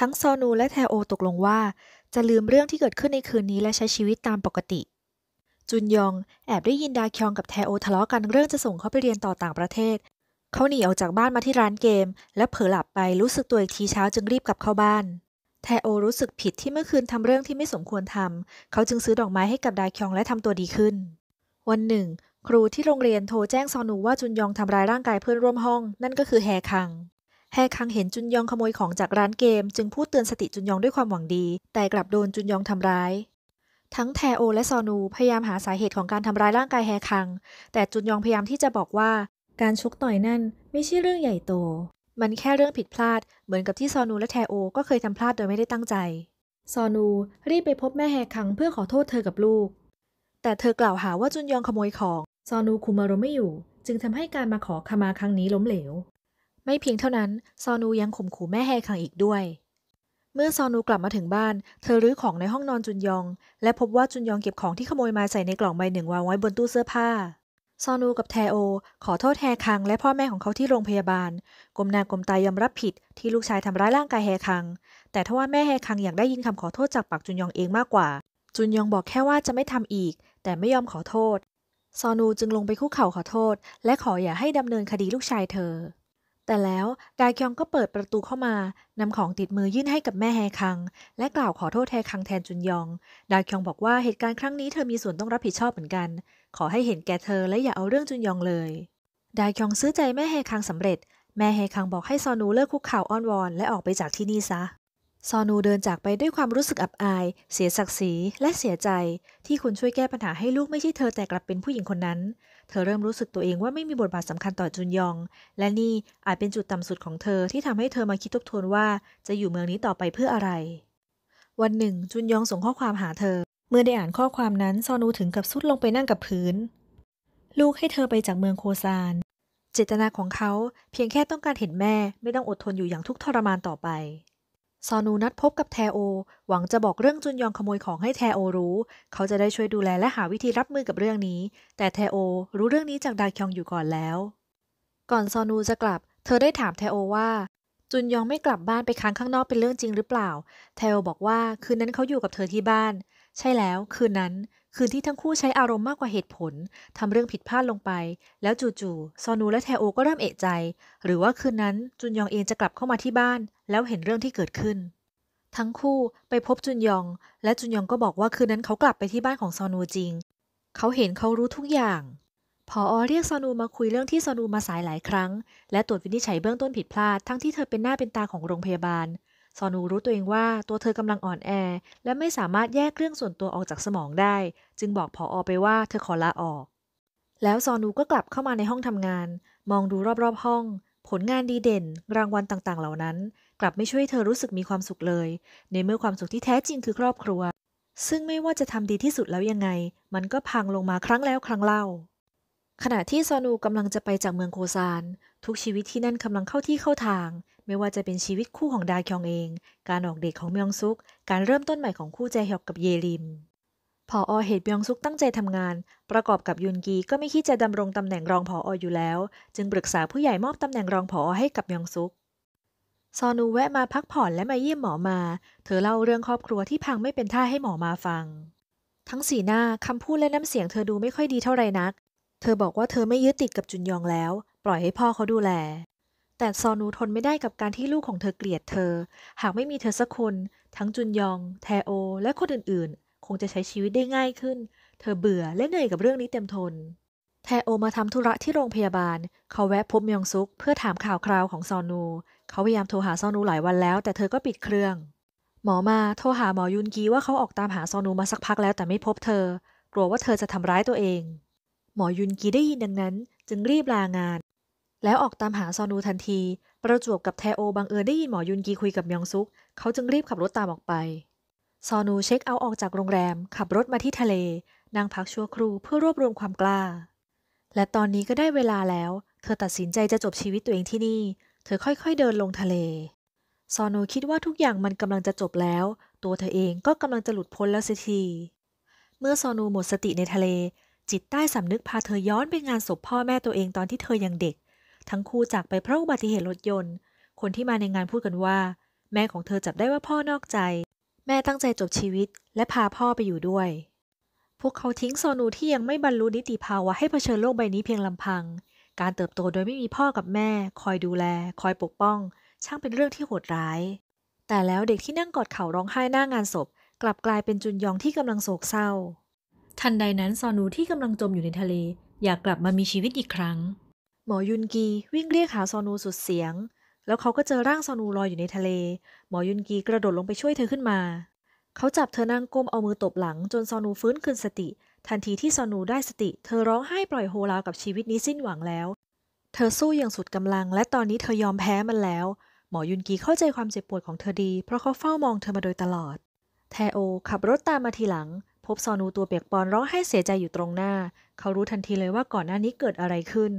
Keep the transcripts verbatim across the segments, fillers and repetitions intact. ทั้งซอนูและแทโอตกลงว่าจะลืมเรื่องที่เกิดขึ้นในคืนนี้และใช้ชีวิตตามปกติจุนยองแอบได้ยินดาคยองกับแทโอทะเลาะกันเรื่องจะส่งเขาไปเรียนต่อต่างประเทศเขาหนีออกจากบ้านมาที่ร้านเกมและเผลอหลับไปรู้สึกตัวอีกทีเช้าจึงรีบกลับเข้าบ้านแทโอรู้สึกผิดที่เมื่อคืนทำเรื่องที่ไม่สมควรทำเขาจึงซื้อดอกไม้ให้กับดาคยองและทำตัวดีขึ้นวันหนึ่งครูที่โรงเรียนโทรแจ้งซอนูว่าจุนยองทำร้ายร่างกายเพื่อนร่วมห้องนั่นก็คือแฮคังแฮคังเห็นจุนยองขโมยของจากร้านเกมจึงพูดเตือนสติจุนยองด้วยความหวังดีแต่กลับโดนจุนยองทำร้ายทั้งแทโอและซอนูพยายามหาสาเหตุของการทำร้ายร่างกายแฮคังแต่จุนยองพยายามที่จะบอกว่าการชกต่อยนั่นไม่ใช่เรื่องใหญ่โตมันแค่เรื่องผิดพลาดเหมือนกับที่ซอนูและแทโอก็เคยทำพลาดโดยไม่ได้ตั้งใจซอนูรีบไปพบแม่แฮคังเพื่อขอโทษเธอกับลูกแต่เธอกล่าวหาว่าจุนยองขโมยของซอนูคุมารมไม่อยู่จึงทำให้การมาขอขมาครั้งนี้ล้มเหลวไม่เพียงเท่านั้นซอนูยังข่มขู่แม่แฮคังอีกด้วยเมื่อซอนูกลับมาถึงบ้านเธอรื้อของในห้องนอนจุนยองและพบว่าจุนยองเก็บของที่ขโมยมาใส่ในกล่องใบหนึ่งวางไว้บนตู้เสื้อผ้าซอนูกับแทโอขอโทษแฮคังและพ่อแม่ของเขาที่โรงพยาบาลก้มหน้าก้มตายอมรับผิดที่ลูกชายทำร้ายร่างกายแฮคังแต่ทว่าแม่แฮคังอยากได้ยินคำขอโทษจากปากจุนยองเองมากกว่าจุนยองบอกแค่ว่าจะไม่ทำอีกแต่ไม่ยอมขอโทษซอนูจึงลงไปคุกเข่าขอโทษและขออย่าให้ดำเนินคดีลูกชายเธอแต่แล้วดาคยองก็เปิดประตูเข้ามานำของติดมือยื่นให้กับแม่แฮคังและกล่าวขอโทษแฮคังแทนจุนยองดาคยองบอกว่าเหตุการณ์ครั้งนี้เธอมีส่วนต้องรับผิดชอบเหมือนกันขอให้เห็นแก่เธอและอย่าเอาเรื่องจุนยองเลยดาคยองซื้อใจแม่แฮคังสำเร็จแม่แฮคังบอกให้ซอนูเลิกคุกเข่าอ้อนวอนและออกไปจากที่นี่ซะซอนูเดินจากไปด้วยความรู้สึกอับอายเสียศักดิ์ศรีและเสียใจที่คุณช่วยแก้ปัญหาให้ลูกไม่ใช่เธอแต่กลับเป็นผู้หญิงคนนั้นเธอเริ่มรู้สึกตัวเองว่าไม่มีบทบาทสำคัญต่อจุนยองและนี่อาจเป็นจุดต่ำสุดของเธอที่ทำให้เธอมาคิดทบทวนว่าจะอยู่เมืองนี้ต่อไปเพื่ออะไรวันหนึ่งจุนยองส่งข้อความหาเธอเมื่อได้อ่านข้อความนั้นซอนูถึงกับซุดลงไปนั่งกับพื้นลูกให้เธอไปจากเมืองโคซานเจตนาของเขาเพียงแค่ต้องการเห็นแม่ไม่ต้องอดทนอยู่อย่างทุกข์ทรมานต่อไปซอนูนัดพบกับแทโอหวังจะบอกเรื่องจุนยองขโมยของให้แทโอรู้เขาจะได้ช่วยดูแลและหาวิธีรับมือกับเรื่องนี้แต่แทโอรู้เรื่องนี้จากดาคยองอยู่ก่อนแล้วก่อนซอนูจะกลับเธอได้ถามแทโอว่าจุนยองไม่กลับบ้านไปค้างข้างนอกเป็นเรื่องจริงหรือเปล่าแทโอบอกว่าคืนนั้นเขาอยู่กับเธอที่บ้านใช่แล้วคืนนั้นคืนที่ทั้งคู่ใช้อารมณ์มากกว่าเหตุผลทำเรื่องผิดพลาดลงไปแล้วจู่ๆซอนูและแทโอก็เริ่มเอะใจหรือว่าคืนนั้นจุนยองเองจะกลับเข้ามาที่บ้านแล้วเห็นเรื่องที่เกิดขึ้นทั้งคู่ไปพบจุนยองและจุนยองก็บอกว่าคืนนั้นเขากลับไปที่บ้านของซอนูจริงเขาเห็นเขารู้ทุกอย่างผอ.เรียกซอนูมาคุยเรื่องที่ซอนูมาสายหลายครั้งและตรวจวินิจฉัยเบื้องต้นผิดพลาดทั้งที่เธอเป็นหน้าเป็นตาของโรงพยาบาลซอนูรู้ตัวเองว่าตัวเธอกำลังอ่อนแอและไม่สามารถแยกเรื่องส่วนตัวออกจากสมองได้จึงบอกผอ.ไปว่าเธอขอลาออกแล้วซอนูก็กลับเข้ามาในห้องทำงานมองดูรอบๆห้องผลงานดีเด่นรางวัลต่างๆเหล่านั้นกลับไม่ช่วยเธอรู้สึกมีความสุขเลยในเมื่อความสุขที่แท้จริงคือครอบครัวซึ่งไม่ว่าจะทำดีที่สุดแล้วยังไงมันก็พังลงมาครั้งแล้วครั้งเล่าขณะที่ซอนูกำลังจะไปจากเมืองโคซานทุกชีวิตที่นั่นกำลังเข้าที่เข้าทางไม่ว่าจะเป็นชีวิตคู่ของดาคยองเองการออกเดทของมยองซุกการเริ่มต้นใหม่ของคู่แจฮยอกกับเยริมผอ.เหตุมยองซุกตั้งใจทำงานประกอบกับยุนกีก็ไม่คิดจะดำรงตำแหน่งรองผอ.อยู่แล้วจึงปรึกษาผู้ใหญ่มอบตำแหน่งรองผอ.ให้กับมยองซุกซอนูแวะมาพักผ่อนและมาเยี่ยมหมอมาเธอเล่าเรื่องครอบครัวที่พังไม่เป็นท่าให้หมอมาฟังทั้งสีหน้าคำพูดและน้ำเสียงเธอดูไม่ค่อยดีเท่าไรนักเธอบอกว่าเธอไม่ยึดติดกับจุนยองแล้วปล่อยให้พ่อเขาดูแลแต่ซอนูทนไม่ได้กับการที่ลูกของเธอเกลียดเธอหากไม่มีเธอสักคนทั้งจุนยองแทโอและคนอื่นๆคงจะใช้ชีวิตได้ง่ายขึ้นเธอเบื่อและเหนื่อยกับเรื่องนี้เต็มทนแทโอมาทำธุระที่โรงพยาบาลเขาแวะพบมยองซุกเพื่อถามข่าวคราวของซอนูเขาพยายามโทรหาซอนูหลายวันแล้วแต่เธอก็ปิดเครื่องหมอมาโทรหาหมอยุนกีว่าเขาออกตามหาซอนูมาสักพักแล้วแต่ไม่พบเธอกลัวว่าเธอจะทำร้ายตัวเองหมอยุนกีได้ยินดังนั้นจึงรีบลางานแล้วออกตามหาซอนูทันทีประจวบกับแทโอบังเอิญได้ยินหมอยุนกีคุยกับมยองซุกเขาจึงรีบขับรถตามออกไปซอนูเช็คเอาท์ออกจากโรงแรมขับรถมาที่ทะเลนั่งพักชั่วครู่เพื่อรวบรวมความกล้าและตอนนี้ก็ได้เวลาแล้วเธอตัดสินใจจะจบชีวิตตัวเองที่นี่เธอค่อยๆเดินลงทะเลซอนูคิดว่าทุกอย่างมันกำลังจะจบแล้วตัวเธอเองก็กำลังจะหลุดพ้นแล้วเสียทีเมื่อซอนูหมดสติในทะเลจิตใต้สำนึกพาเธอย้อนไปงานศพพ่อแม่ตัวเองตอนที่เธอยังเด็กทั้งคู่จากไปเพราะอุบัติเหตุรถยนต์คนที่มาในงานพูดกันว่า แม่ของเธอจับได้ว่าพ่อนอกใจแม่ตั้งใจจบชีวิตและพาพ่อไปอยู่ด้วยพวกเขาทิ้งโซนูที่ยังไม่บรรลุนิติภาวะให้เผชิญโลกใบนี้เพียงลำพังการเติบโตโดยไม่มีพ่อกับแม่คอยดูแลคอยปกป้องช่างเป็นเรื่องที่โหดร้ายแต่แล้วเด็กที่นั่งกอดเข่าร้องไห้หน้างานศพกลับกลายเป็นจุนยองที่กำลังโศกเศร้าทันใดนั้นซอนูที่กำลังจมอยู่ในทะเลอยากกลับมามีชีวิตอีกครั้งหมอยุนกีวิ่งเรียกหาซอนูสุดเสียงแล้วเขาก็เจอร่างซอนูลอยอยู่ในทะเลหมอยุนกีกระโดดลงไปช่วยเธอขึ้นมาเขาจับเธอนั่งก้มเอามือตบหลังจนซอนูฟื้นคืนสติทันทีที่ซอนูได้สติเธอร้องไห้ปล่อยโฮราวกับชีวิตนี้สิ้นหวังแล้วเธอสู้อย่างสุดกำลังและตอนนี้เธอยอมแพ้มันแล้วหมอยุนกีเข้าใจความเจ็บปวดของเธอดีเพราะเขาเฝ้ามองเธอมาโดยตลอดแทโอขับรถตามมาทีหลังพบซอนูตัวเปียกปอนร้องไห้เสียใจอยู่ตรงหน้าเขารู้ทันทีเลยว่าก่อนหน้านี้เกิดอะไรขึ้น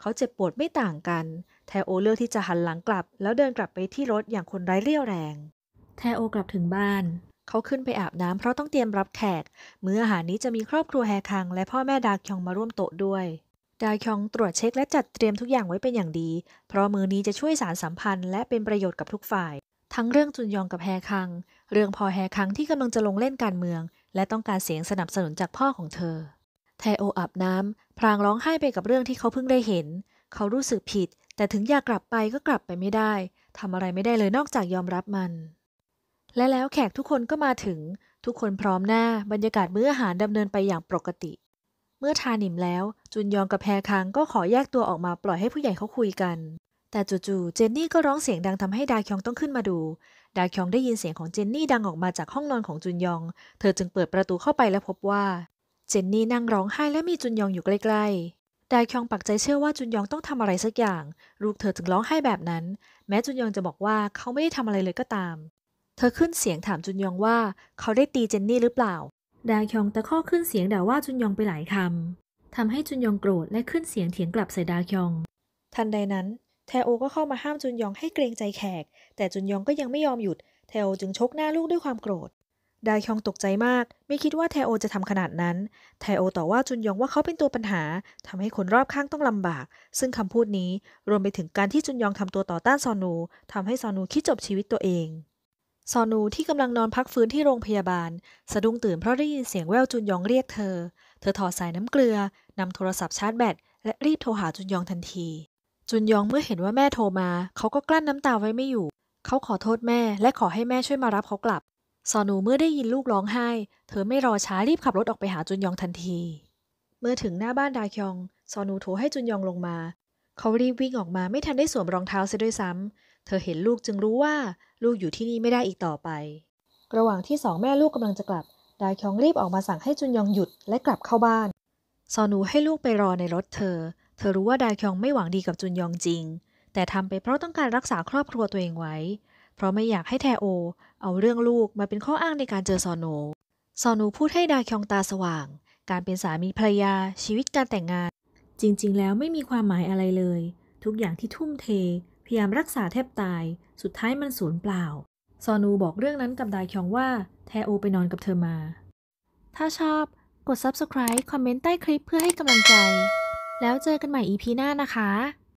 เขาเจ็บปวดไม่ต่างกันแทโอเลือกที่จะหันหลังกลับแล้วเดินกลับไปที่รถอย่างคนไร้เรี่ยวแรงแทโอกลับถึงบ้านเขาขึ้นไปอาบน้ำเพราะต้องเตรียมรับแขกมื้ออาหารนี้จะมีครอบครัวแฮคังและพ่อแม่ดาคยองมาร่วมโต๊ะด้วยดาคยองตรวจเช็คและจัดเตรียมทุกอย่างไว้เป็นอย่างดีเพราะมื้อนี้จะช่วยสานสัมพันธ์และเป็นประโยชน์กับทุกฝ่ายทั้งเรื่องจุนยองกับแฮคังเรื่องพอแฮคังที่กำลังจะลงเล่นการเมืองและต้องการเสียงสนับสนุนจากพ่อของเธอแทโออาบน้ำพลางร้องไห้ไปกับเรื่องที่เขาเพิ่งได้เห็นเขารู้สึกผิดแต่ถึงอยากกลับไปก็กลับไปไม่ได้ทำอะไรไม่ได้เลยนอกจากยอมรับมันและแล้วแขกทุกคนก็มาถึงทุกคนพร้อมหน้าบรรยากาศมื้ออาหารดำเนินไปอย่างปกติเมื่อทานอิ่มแล้วจุนยองกับแฮคังก็ขอแยกตัวออกมาปล่อยให้ผู้ใหญ่เขาคุยกันแต่จู่ๆเจนนี่ก็ร้องเสียงดังทำให้ดาคยองต้องขึ้นมาดูดาคยองได้ยินเสียงของเจนนี่ดังออกมาจากห้องนอนของจุนยองเธอจึงเปิดประตูเข้าไปและพบว่าเจนนี่นั่งร้องไห้และมีจุนยองอยู่ใกล้ๆดาคยองปักใจเชื่อว่าจุนยองต้องทำอะไรสักอย่างลูกเธอจึงร้องไห้แบบนั้นแม้จุนยองจะบอกว่าเขาไม่ได้ทำอะไรเลยก็ตามเธอขึ้นเสียงถามจุนยองว่าเขาได้ตีเจนนี่หรือเปล่าดาคยองตะคอกขึ้นเสียงด่าว่าจุนยองไปหลายคำทำให้จุนยองโกรธและขึ้นเสียงเถียงกลับใส่ดาคยองทันใดนั้นแทโอก็เข้ามาห้ามจุนยองให้เกรงใจแขกแต่จุนยองก็ยังไม่ยอมหยุดแทโอจึงชกหน้าลูกด้วยความโกรธดาคยองตกใจมากไม่คิดว่าแทโอจะทำขนาดนั้นแทโอต่อว่าจุนยองว่าเขาเป็นตัวปัญหาทำให้คนรอบข้างต้องลำบากซึ่งคำพูดนี้รวมไปถึงการที่จุนยองทำตัวต่อต้านซอนูทำให้ซอนูคิดจบชีวิตตัวเองซอนูที่กำลังนอนพักฟื้นที่โรงพยาบาลสะดุ้งตื่นเพราะได้ยินเสียงแว่วจุนยองเรียกเธอเธอถอดสายน้ำเกลือนำโทรศัพท์ชาร์จแบตและรีบโทรหาจุนยองทันทีจุนยองเมื่อเห็นว่าแม่โทรมาเขาก็กลั้นน้ำตาไว้ไม่อยู่เขาขอโทษแม่และขอให้แม่ช่วยมารับเขากลับซอนูเมื่อได้ยินลูกร้องไห้เธอไม่รอช้ารีบขับรถออกไปหาจุนยองทันทีเมื่อถึงหน้าบ้านดาคยองซอนูโทรให้จุนยองลงมาเขารีบวิ่งออกมาไม่ทันได้สวมรองเท้าเสียด้วยซ้ำเธอเห็นลูกจึงรู้ว่าลูกอยู่ที่นี่ไม่ได้อีกต่อไประหว่างที่สองแม่ลูกกำลังจะกลับดาคยองรีบออกมาสั่งให้จุนยองหยุดและกลับเข้าบ้านซอนูให้ลูกไปรอในรถเธอเธอรู้ว่าดาคยองไม่หวังดีกับจุนยองจริงแต่ทำไปเพราะต้องการรักษาครอบครัวตัวเองไว้เพราะไม่อยากให้แทโอเอาเรื่องลูกมาเป็นข้ออ้างในการเจอซอนูซอนูพูดให้ดาคยองตาสว่างการเป็นสามีภรรยาชีวิตการแต่งงานจริงๆแล้วไม่มีความหมายอะไรเลยทุกอย่างที่ทุ่มเทพยายามรักษาแทบตายสุดท้ายมันสูญเปล่าซอนูบอกเรื่องนั้นกับดาคยองว่าแทโอไปนอนกับเธอมาถ้าชอบกด ซับสไครบ์ คอมเมนต์ใต้คลิปเพื่อให้กำลังใจแล้วเจอกันใหม่ อี พี หน้านะคะ